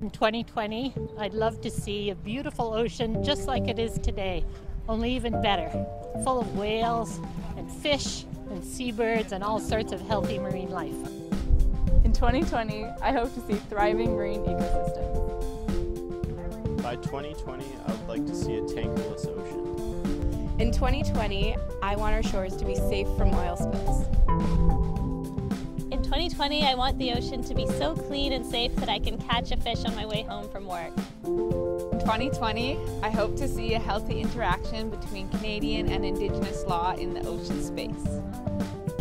In 2020, I'd love to see a beautiful ocean just like it is today, only even better, full of whales and fish and seabirds and all sorts of healthy marine life. In 2020, I hope to see thriving marine ecosystems. By 2020, I would like to see a tankerless ocean. In 2020, I want our shores to be safe from oil spills. In 2020, I want the ocean to be so clean and safe that I can catch a fish on my way home from work. In 2020, I hope to see a healthy interaction between Canadian and Indigenous law in the ocean space.